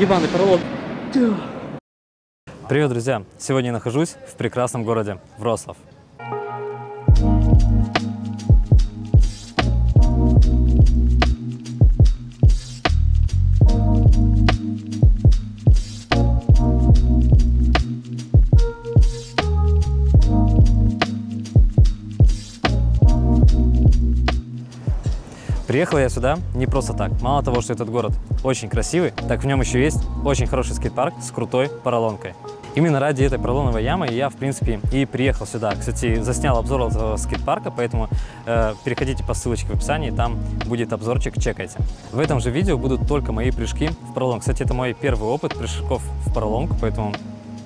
Ебаный пролог. Привет, друзья! Сегодня я нахожусь в прекрасном городе Вроцлав. Приехал я сюда не просто так. Мало того, что этот город очень красивый, так в нем еще есть очень хороший скейт-парк с крутой поролонкой. Именно ради этой поролоновой ямы я, в принципе, и приехал сюда. Кстати, заснял обзор этого скейт-парка, поэтому переходите по ссылочке в описании, там будет обзорчик, чекайте. В этом же видео будут только мои прыжки в поролонг. Кстати, это мой первый опыт прыжков в поролонг, поэтому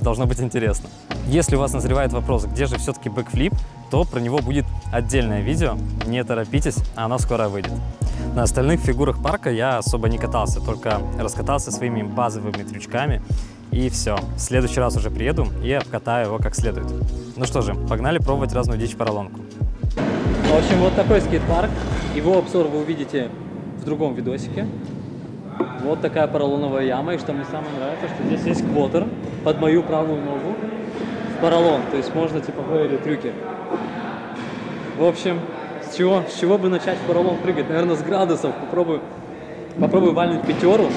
должно быть интересно. Если у вас назревает вопрос, где же все-таки бэкфлип, то про него будет отдельное видео, не торопитесь, оно скоро выйдет. На остальных фигурах парка я особо не катался, только раскатался своими базовыми трючками и все. В следующий раз уже приеду и обкатаю его как следует. Ну что же, погнали пробовать разную дичь поролонку. В общем, вот такой скейт-парк, его обзор вы увидите в другом видосике. Вот такая поролоновая яма, и что мне самое нравится, что здесь есть квотер под мою правую ногу в поролон, то есть можно типовые или трюки. В общем, с чего бы начать в поролон прыгать? Наверное, с градусов. Попробую вальнуть пятеру.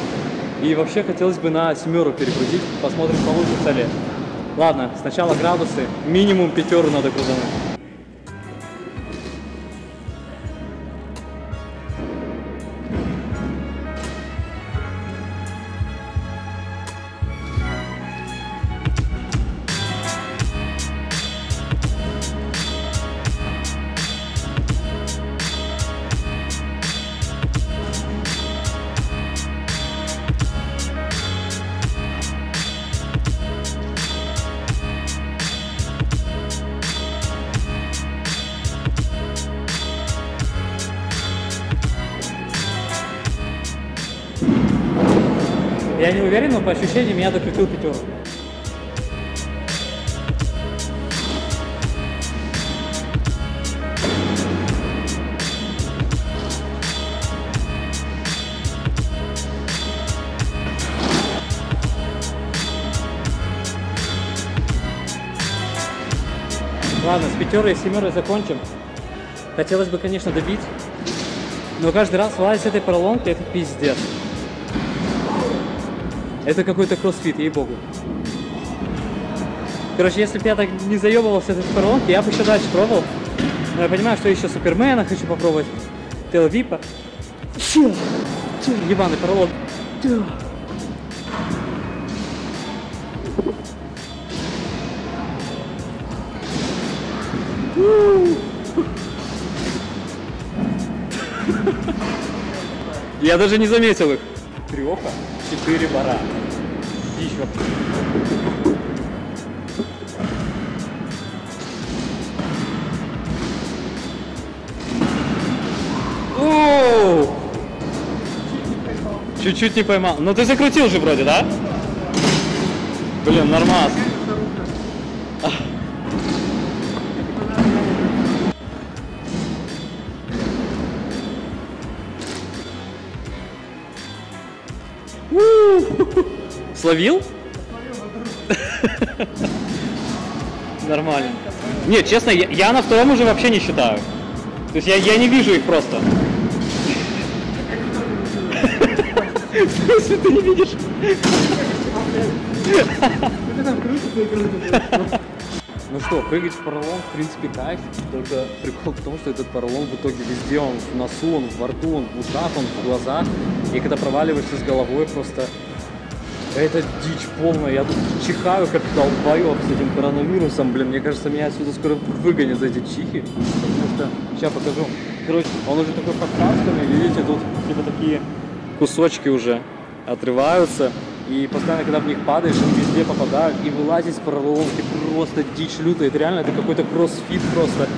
И вообще хотелось бы на семеру перекрутить. Посмотрим, получится ли. Ладно, сначала градусы. Минимум пятеру надо крутануть. Я не уверен, но по ощущениям я докрутил пятерку. Ладно, с пятерой и семерой закончим. Хотелось бы, конечно, добить, но каждый раз вылазить с этой поролонки — это пиздец. Это какой-то кроссфит, ей-богу. Короче, если бы я так не заебывался этой поролонки, я бы еще дальше пробовал. Но я понимаю, что еще Супермена хочу попробовать. TAILWHIP. Ебаный поролон. Я даже не заметил их. Треха. 4 бара. Еще. Чуть-чуть не поймал. Но ты закрутил же вроде, да? Блин, нормас. Словил? Нормально. Нет, честно, я на втором уже вообще не считаю. То есть я не вижу их просто. В смысле, ты не видишь? Ну что, прыгать в поролон, в принципе, кайф. Только прикол в том, что этот поролон в итоге везде, он в носу, он во рту, он в ушах, он в глазах. И когда проваливаешься с головой, просто... Это дичь полная, я тут чихаю как долбоёб с этим коронавирусом, блин, мне кажется, меня отсюда скоро выгонят за эти чихи, потому что, сейчас покажу, короче, он уже такой подкастанный, видите, тут типа такие кусочки уже отрываются, и постоянно, когда в них падаешь, они везде попадают, и вылазить с поролонки просто дичь лютая, это реально, это какой-то кроссфит просто,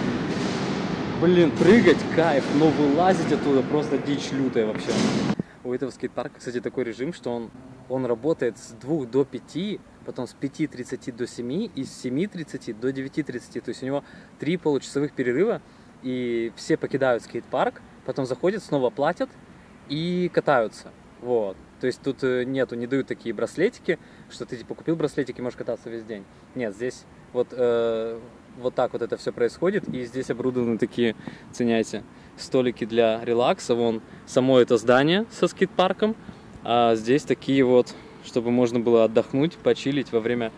блин, прыгать кайф, но вылазить оттуда просто дичь лютая вообще. У этого скейт-парка, кстати, такой режим, что он работает с 2 до 5, потом с 5:30 до 7 и с 7:30 до 9:30. То есть у него 3 получасовых перерыва, и все покидают скейт-парк, потом заходят, снова платят и катаются. Вот. То есть тут нету, не дают такие браслетики, что ты типа купил браслетики, можешь кататься весь день. Нет, здесь вот, вот так вот это все происходит, и здесь оборудованы такие, ценяйте, столики для релакса. Вон само это здание со скейт-парком, а здесь такие вот, чтобы можно было отдохнуть, почилить во время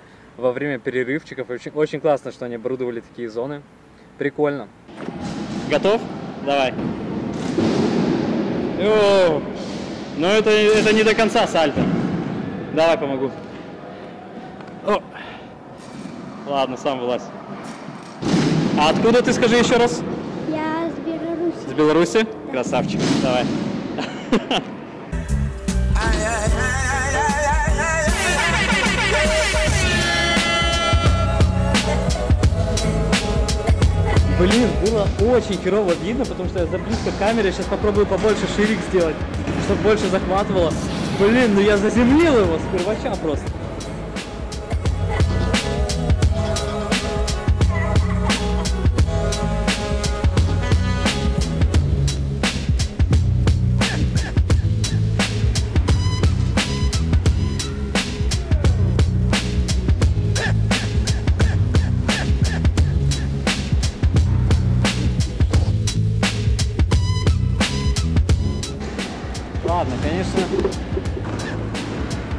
перерывчиков. Очень, очень классно, что они оборудовали такие зоны. Прикольно. Готов? Давай. О! Но это не до конца сальто. Давай, помогу. О. Ладно, сам вылазь. А откуда ты, скажи еще раз? Я с Беларуси. С Беларуси? Да. Красавчик. Давай. Блин, было очень херово видно, потому что я за близко к камере. Сейчас попробую побольше ширик сделать, чтобы больше захватывало. Блин, ну я заземлил его с первача просто.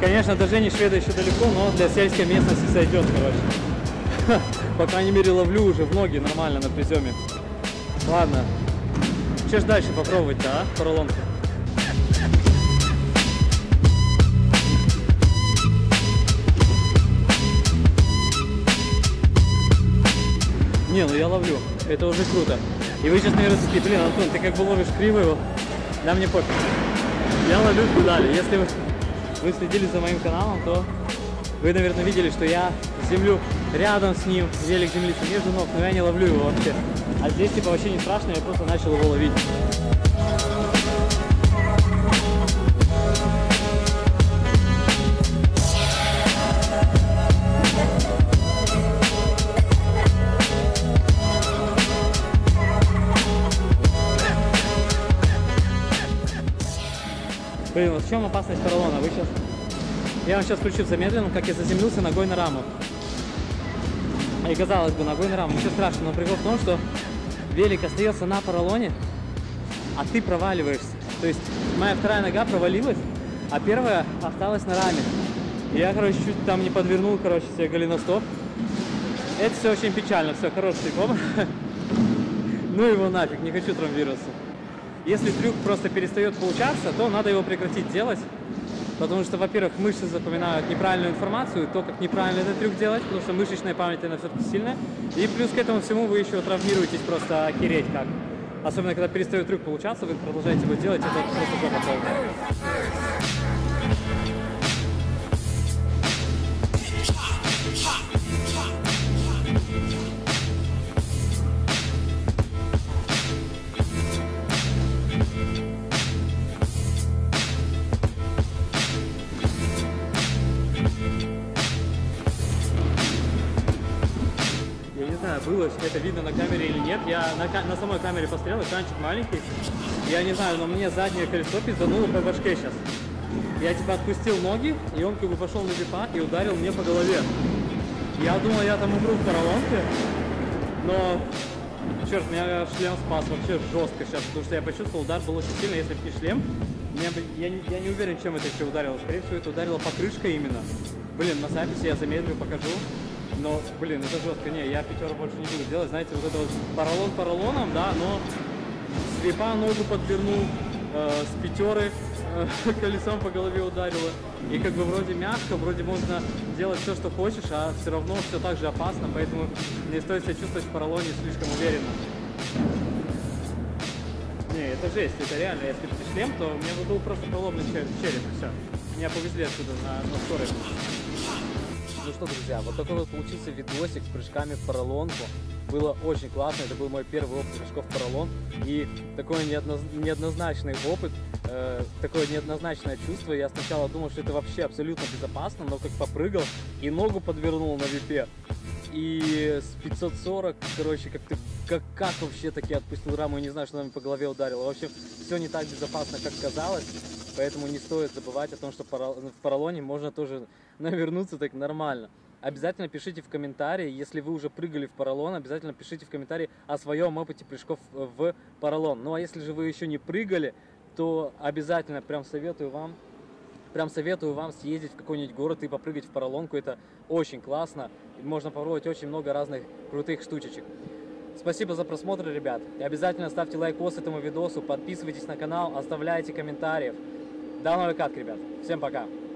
Конечно, до Женишведа еще далеко, но для сельской местности сойдет, короче. По крайней мере, ловлю уже в ноги нормально на приземе. Ладно. Че ж дальше попробовать-то, а? Поролонку. Не, ну я ловлю. Это уже круто. И вы сейчас, наверное, такие, блин, Антон, ты как бы ловишь криво его. Да мне пофиг. Я ловлю в педали. Если вы следили за моим каналом, то вы, наверное, видели, что я землю рядом с ним, велик землится между ног, но я не ловлю его вообще. А здесь типа вообще не страшно, я просто начал его ловить. Блин, вот в чем опасность поролона? Вы сейчас... Я вам сейчас включу в замедленном, как я заземлился ногой на раму. И казалось бы, ногой на раму. Ничего страшного, но прикол в том, что велик остается на поролоне, а ты проваливаешься. То есть моя вторая нога провалилась, а первая осталась на раме. И я, короче, чуть там не подвернул, короче, себе голеностоп. Это все очень печально, все, хороший триком. Ну его нафиг, не хочу травмироваться. Если трюк просто перестает получаться, то надо его прекратить делать, потому что, во-первых, мышцы запоминают неправильную информацию, то, как неправильно этот трюк делать, потому что мышечная память, она все-таки сильная, и плюс к этому всему вы еще травмируетесь просто охереть как. Особенно, когда перестает трюк получаться, вы продолжаете его делать, это просто жопа полная. Это видно на камере или нет. Я на самой камере посмотрел, экранчик маленький. Я не знаю, но мне заднее колесо пиздануло по башке сейчас. Я типа отпустил ноги, и он как бы пошел на випад и ударил мне по голове. Я думал, я там умру в поролонке, но... Черт, меня шлем спас вообще жестко сейчас, потому что я почувствовал, удар был очень сильный, если бы не шлем. Я не уверен, чем это еще ударило. Скорее всего, это ударило покрышкой именно. Блин, на записи я замедлю, покажу. Но, блин, это жестко. Не, я пятерку больше не буду делать. Знаете, вот это вот поролон поролоном, да, но с випа ногу подвернул, с пятеры колесом по голове ударило. И как бы вроде мягко, вроде можно делать все, что хочешь, а все равно все так же опасно, поэтому не стоит себя чувствовать в поролоне слишком уверенно. Не, это жесть, это реально. Если бы ты шлем, то у меня был просто поломный череп, и все. Меня повезли отсюда на скорой. Ну что, друзья, вот такой вот получился видосик с прыжками в поролонку. Было очень классно, это был мой первый опыт прыжков в поролон. И такой неоднозначный опыт, такое неоднозначное чувство. Я сначала думал, что это вообще абсолютно безопасно, но как попрыгал и ногу подвернул на випе. И с 540, короче, как вообще таки отпустил раму, и не знаю, что она мне по голове ударила. В общем, все не так безопасно, как казалось. Поэтому не стоит забывать о том, что в поролоне можно тоже навернуться так нормально. Обязательно пишите в комментарии, если вы уже прыгали в поролон, обязательно пишите в комментарии о своем опыте прыжков в поролон. Ну а если же вы еще не прыгали, то обязательно прям советую вам съездить в какой-нибудь город и попрыгать в поролонку. Это очень классно. Можно попробовать очень много разных крутых штучечек. Спасибо за просмотр, ребят. И обязательно ставьте лайкос этому видосу, подписывайтесь на канал, оставляйте комментариев. До новых каток, ребят. Всем пока.